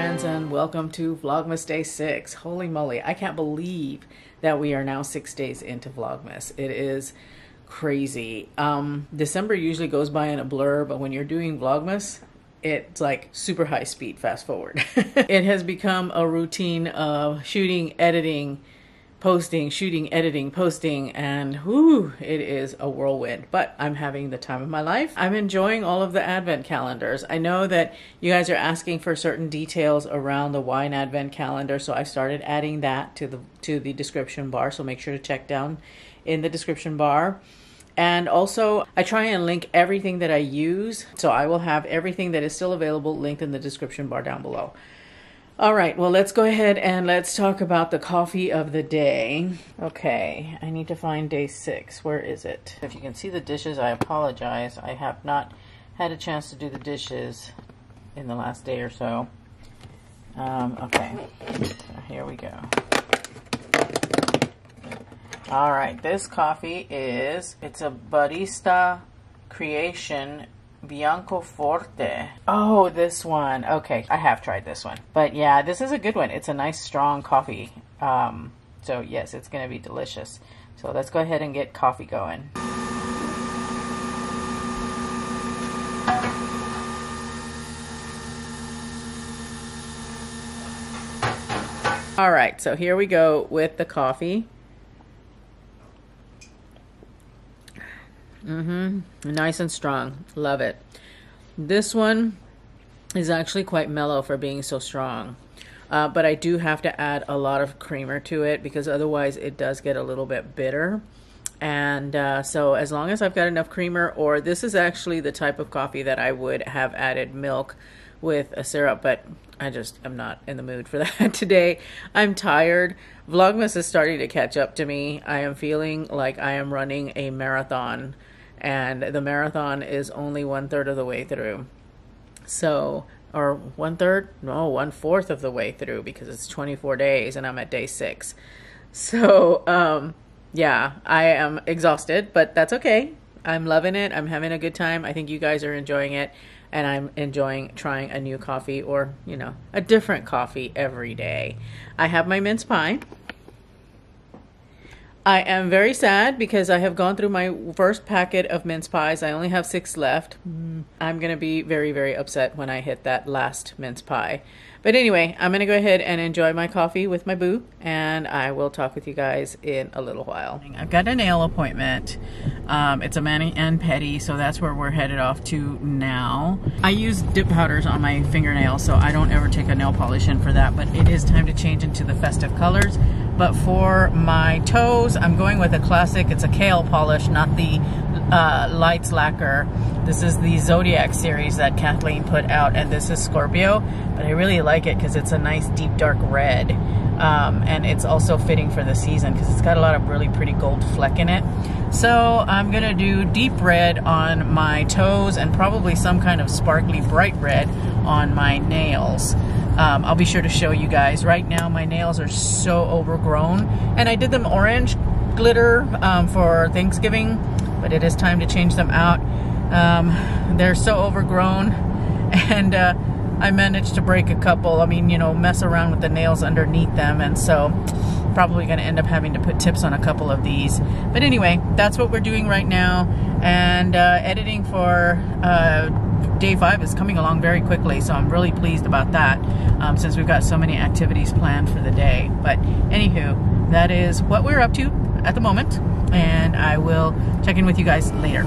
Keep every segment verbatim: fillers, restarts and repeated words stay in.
friends, and welcome to Vlogmas Day six. Holy moly, I can't believe that we are now six days into Vlogmas. It is crazy. Um, December usually goes by in a blur, but when you're doing Vlogmas, it's like super high speed fast forward. It has become a routine of shooting, editing, posting, shooting, editing, posting, and whoo, it is a whirlwind, but I'm having the time of my life. I'm enjoying all of the advent calendars. I know that you guys are asking for certain details around the wine advent calendar, so I started adding that to the to the description bar, so make sure to check down in the description bar. And also, I try and link everything that I use, so I will have everything that is still available linked in the description bar down below. All right, well, let's go ahead and let's talk about the coffee of the day. Okay, I need to find day six. Where is it? If you can see the dishes, I apologize. I have not had a chance to do the dishes in the last day or so. Um, okay, so here we go. All right, this coffee is, it's a Barista Creation Bianco Forte. Oh, this one. Okay, I have tried this one. But yeah, this is a good one. It's a nice, strong coffee. Um, so yes, it's going to be delicious. So let's go ahead and get coffee going. All right, so here we go with the coffee. Mm-hmm. Nice and strong. Love it. This one is actually quite mellow for being so strong. Uh, but I do have to add a lot of creamer to it because otherwise it does get a little bit bitter. And uh, so as long as I've got enough creamer, or this is actually the type of coffee that I would have added milk with a syrup, but I just am not in the mood for that today. I'm tired. Vlogmas is starting to catch up to me. I am feeling like I am running a marathon, and the marathon is only one third of the way through. So, or one third? No, one fourth of the way through, because it's twenty-four days and I'm at day six. So, um, yeah, I am exhausted, but that's okay. I'm loving it. I'm having a good time. I think you guys are enjoying it. And I'm enjoying trying a new coffee, or, you know, a different coffee every day. I have my mince pie. I am very sad because I have gone through my first packet of mince pies. I only have six left. I'm going to be very, very upset when I hit that last mince pie. But anyway, I'm going to go ahead and enjoy my coffee with my boo, and I will talk with you guys in a little while. I've got a nail appointment. Um, it's a mani and pedi, so that's where we're headed off to now. I use dip powders on my fingernails, so I don't ever take a nail polish in for that, but it is time to change into the festive colors. But for my toes, I'm going with a classic. It's a kale polish, not the uh, lights lacquer. This is the Zodiac series that Kathleen put out, and this is Scorpio, but I really like like it because it's a nice deep dark red, um, and it's also fitting for the season because it's got a lot of really pretty gold fleck in it. So I'm gonna do deep red on my toes and probably some kind of sparkly bright red on my nails. um, I'll be sure to show you guys. Right now my nails are so overgrown, and I did them orange glitter um, for Thanksgiving, but it is time to change them out. Um, they're so overgrown, and uh, I managed to break a couple. I mean, you know, mess around with the nails underneath them, and so probably gonna end up having to put tips on a couple of these. But anyway, that's what we're doing right now, and uh, editing for uh, day five is coming along very quickly, so I'm really pleased about that, um, since we've got so many activities planned for the day. But anywho, that is what we're up to at the moment, and I will check in with you guys later.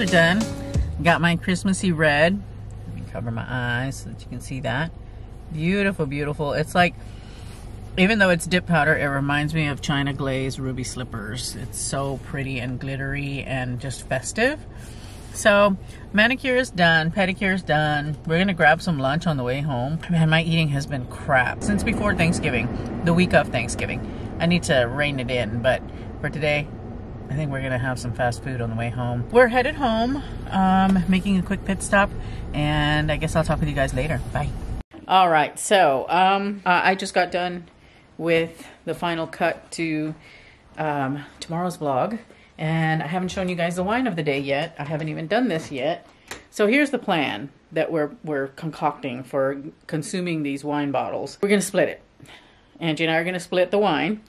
Are done. Got my Christmassy red. Let me cover my eyes so that you can see that. Beautiful, beautiful. It's like, even though it's dip powder, it reminds me of China Glaze ruby slippers. It's so pretty and glittery and just festive. So manicure is done, pedicure is done. We're gonna grab some lunch on the way home. Man, my eating has been crap since before Thanksgiving, the week of Thanksgiving. I need to rein it in, but for today, I think we're gonna have some fast food on the way home. We're headed home, um, making a quick pit stop, and I guess I'll talk with you guys later. Bye. All right, so um, uh, I just got done with the final cut to um, tomorrow's vlog, and I haven't shown you guys the wine of the day yet. I haven't even done this yet. So here's the plan that we're, we're concocting for consuming these wine bottles. We're gonna split it. Angie and I are gonna split the wine.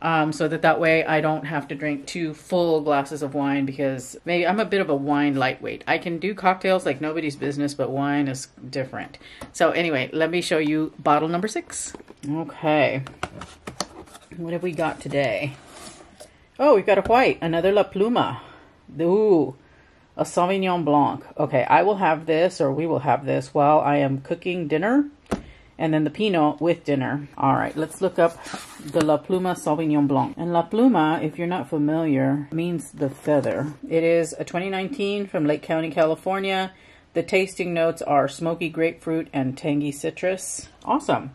Um, so that that way I don't have to drink two full glasses of wine, because maybe I'm a bit of a wine lightweight. I can do cocktails like nobody's business, but wine is different. So anyway, let me show you bottle number six. Okay, what have we got today? Oh, we've got a white, another La Pluma. Ooh, a Sauvignon Blanc. Okay, I will have this, or we will have this while I am cooking dinner. And then the Pinot with dinner. All right, let's look up the La Pluma Sauvignon Blanc. And La Pluma, if you're not familiar, means the feather. It is a twenty nineteen from Lake County, California. The tasting notes are smoky grapefruit and tangy citrus. Awesome.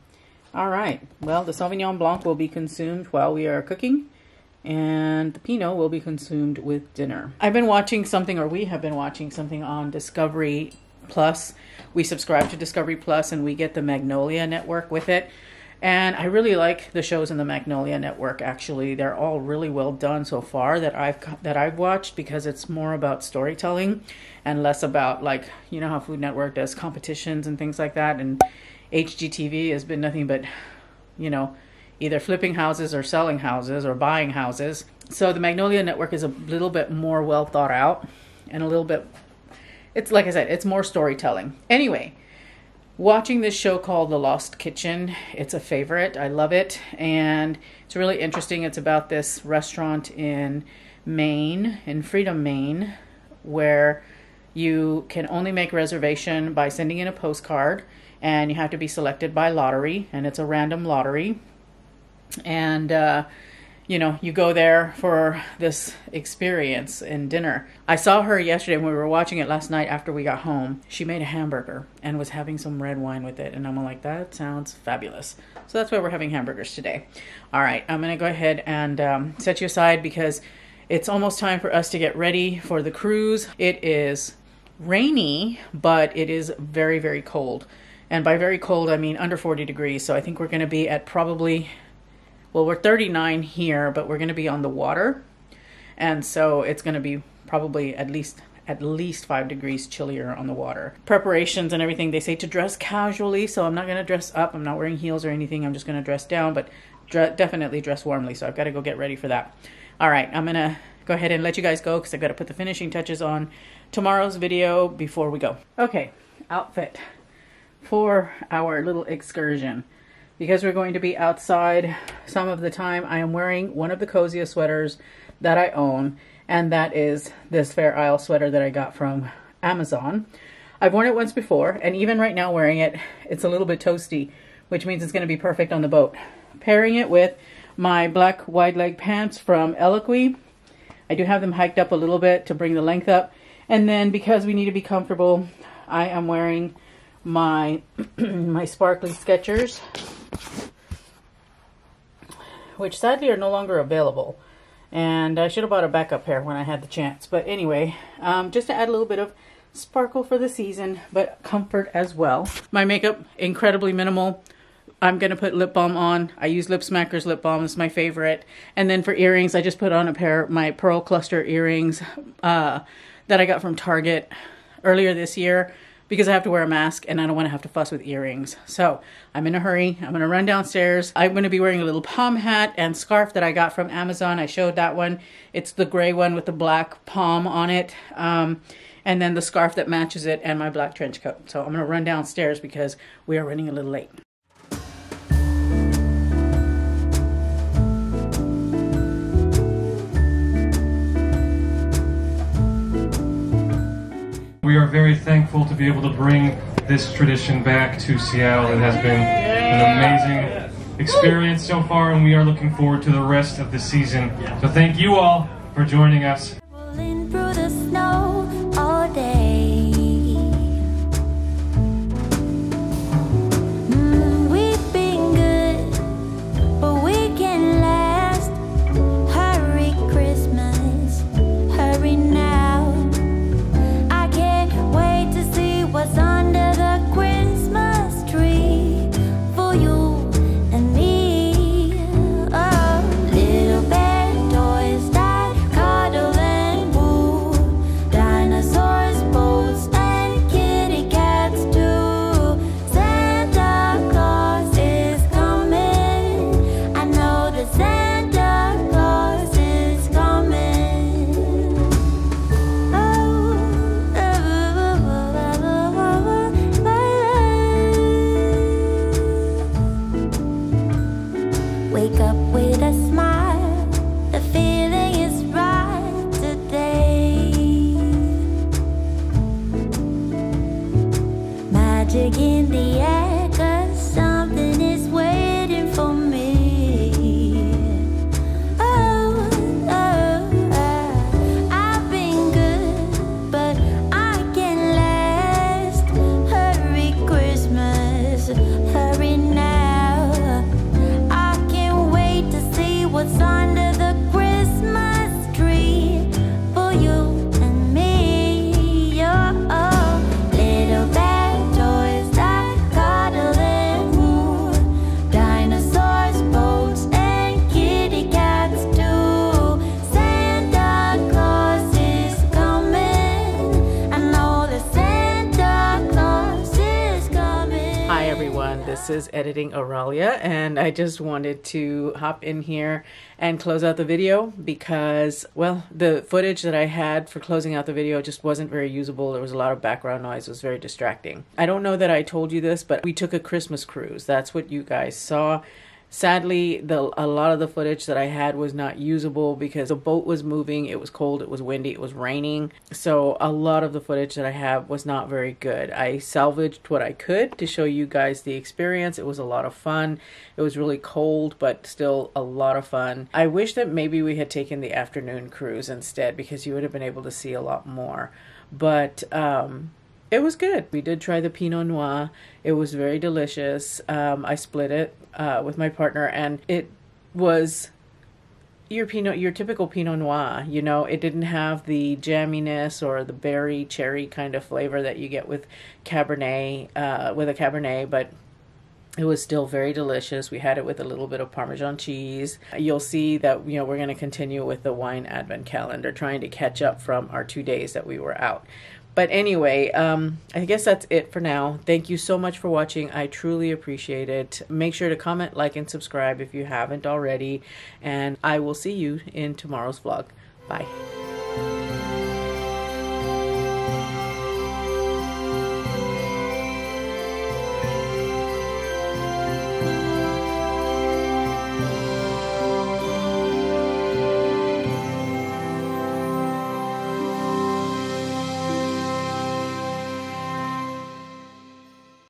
All right, well, the Sauvignon Blanc will be consumed while we are cooking, and the Pinot will be consumed with dinner. I've been watching something, or we have been watching something on Discovery Plus. We subscribe to Discovery Plus and we get the Magnolia Network with it. And I really like the shows in the Magnolia Network, actually. They're all really well done so far that I've that I've watched, because it's more about storytelling and less about, like, you know how Food Network does competitions and things like that, and H G T V has been nothing but, you know, either flipping houses or selling houses or buying houses. So the Magnolia Network is a little bit more well thought out and a little bit, it's like I said, it's more storytelling. Anyway, watching this show called The Lost Kitchen, it's a favorite. I love it. And it's really interesting. It's about this restaurant in Maine, in Freedom, Maine, where you can only make reservation by sending in a postcard, and you have to be selected by lottery, and it's a random lottery. And, uh, you know, you go there for this experience and dinner. I saw her yesterday when we were watching it last night after we got home. She made a hamburger and was having some red wine with it. And I'm like, that sounds fabulous. So that's why we're having hamburgers today. All right, I'm gonna go ahead and um, set you aside, because it's almost time for us to get ready for the cruise. It is rainy, but it is very, very cold. And by very cold, I mean under forty degrees. So I think we're gonna be at probably, well, we're thirty-nine here, but we're going to be on the water. And so it's going to be probably at least at least five degrees chillier on the water. Preparations and everything, they say to dress casually. So I'm not going to dress up. I'm not wearing heels or anything. I'm just going to dress down, but dre- definitely dress warmly. So I've got to go get ready for that. All right, I'm going to go ahead and let you guys go, because I've got to put the finishing touches on tomorrow's video before we go. Okay, outfit for our little excursion. Because we're going to be outside some of the time, I am wearing one of the coziest sweaters that I own, and that is this Fair Isle sweater that I got from Amazon. I've worn it once before, and even right now wearing it, it's a little bit toasty, which means it's going to be perfect on the boat. Pairing it with my black wide leg pants from Eloquii. I do have them hiked up a little bit to bring the length up. And then, because we need to be comfortable, I am wearing my, my sparkly Skechers, which sadly are no longer available, and I should have bought a backup pair when I had the chance. But anyway, um, just to add a little bit of sparkle for the season, but comfort as well. My makeup, incredibly minimal. I'm gonna put lip balm on. I use Lip Smackers lip balm, it's my favorite. And then for earrings, I just put on a pair of my pearl cluster earrings uh, that I got from Target earlier this year, because I have to wear a mask and I don't wanna have to fuss with earrings. So I'm in a hurry, I'm gonna run downstairs. I'm gonna be wearing a little palm hat and scarf that I got from Amazon. I showed that one. It's the gray one with the black palm on it. Um, and then the scarf that matches it, and my black trench coat. So I'm gonna run downstairs because we are running a little late. We are very thankful to be able to bring this tradition back to Seattle. It has been an amazing experience so far, and we are looking forward to the rest of the season. So thank you all for joining us. Rolling through the snow all day. Mm, we've been good, but we can laugh. This is editing Aurelia, and I just wanted to hop in here and close out the video because, well, the footage that I had for closing out the video just wasn't very usable. There was a lot of background noise. It was very distracting. I don't know that I told you this, but we took a Christmas cruise. That's what you guys saw. Sadly, the, a lot of the footage that I had was not usable because the boat was moving, it was cold, it was windy, it was raining. So a lot of the footage that I have was not very good. I salvaged what I could to show you guys the experience. It was a lot of fun. It was really cold, but still a lot of fun. I wish that maybe we had taken the afternoon cruise instead because you would have been able to see a lot more. But, um... it was good. We did try the Pinot Noir. It was very delicious. Um, I split it uh, with my partner, and it was your Pinot, your typical Pinot Noir. You know, it didn't have the jamminess or the berry, cherry kind of flavor that you get with Cabernet, uh, with a Cabernet, but it was still very delicious. We had it with a little bit of Parmesan cheese. You'll see that, you know, we're going to continue with the wine advent calendar, trying to catch up from our two days that we were out. But anyway, um, I guess that's it for now. Thank you so much for watching. I truly appreciate it. Make sure to comment, like, and subscribe if you haven't already. And I will see you in tomorrow's vlog. Bye.